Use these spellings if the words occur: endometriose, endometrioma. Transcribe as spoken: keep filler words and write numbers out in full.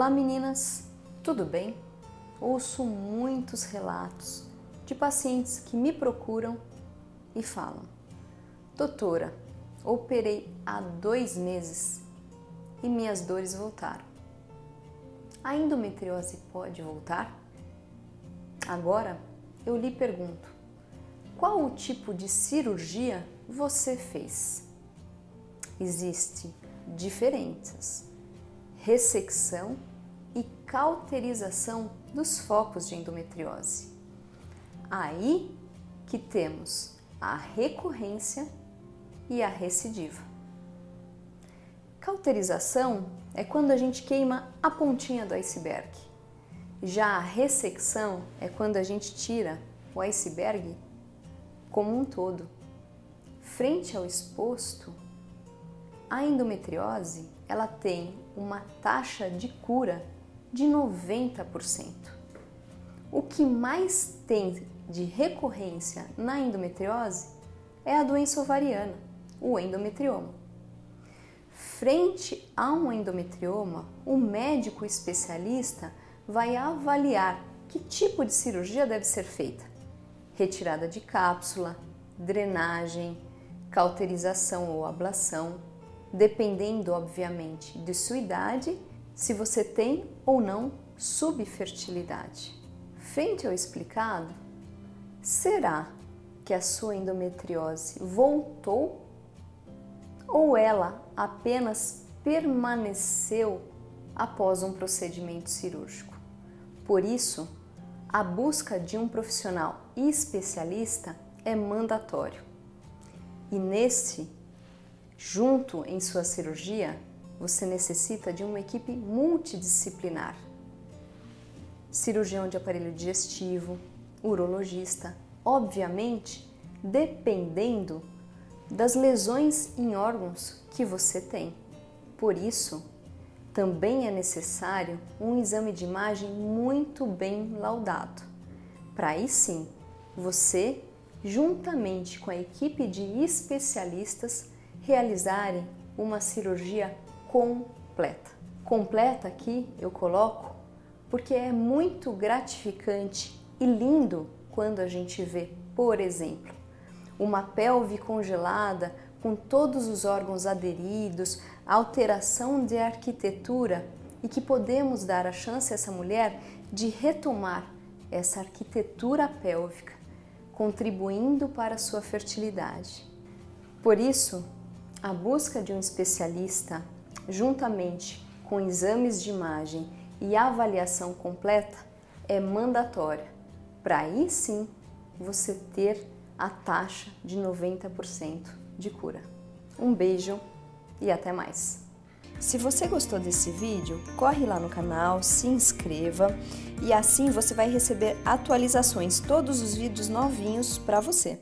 Olá meninas, tudo bem? Ouço muitos relatos de pacientes que me procuram e falam: doutora, operei há dois meses e minhas dores voltaram. A endometriose pode voltar? Agora eu lhe pergunto, qual o tipo de cirurgia você fez? Existem diferenças: ressecção e cauterização dos focos de endometriose. Aí que temos a recorrência e a recidiva. Cauterização é quando a gente queima a pontinha do iceberg. Já a ressecção é quando a gente tira o iceberg como um todo. Frente ao exposto, a endometriose ela tem uma taxa de cura de noventa por cento. O que mais tem de recorrência na endometriose é a doença ovariana, o endometrioma. Frente a um endometrioma, o médico especialista vai avaliar que tipo de cirurgia deve ser feita: retirada de cápsula, drenagem, cauterização ou ablação, dependendo, obviamente, de sua idade, se você tem ou não subfertilidade. Frente ao explicado, será que a sua endometriose voltou ou ela apenas permaneceu após um procedimento cirúrgico? Por isso, a busca de um profissional especialista é mandatório. E nesse Junto em sua cirurgia, você necessita de uma equipe multidisciplinar: cirurgião de aparelho digestivo, urologista, obviamente dependendo das lesões em órgãos que você tem. Por isso, também é necessário um exame de imagem muito bem laudado, para aí sim, você, juntamente com a equipe de especialistas, realizarem uma cirurgia completa. Completa aqui eu coloco porque é muito gratificante e lindo quando a gente vê, por exemplo, uma pelve congelada com todos os órgãos aderidos, alteração de arquitetura, e que podemos dar a chance a essa mulher de retomar essa arquitetura pélvica, contribuindo para a sua fertilidade. Por isso, a busca de um especialista, juntamente com exames de imagem e avaliação completa, é mandatória, para aí sim você ter a taxa de noventa por cento de cura. Um beijo e até mais! Se você gostou desse vídeo, corre lá no canal, se inscreva e assim você vai receber atualizações, todos os vídeos novinhos para você.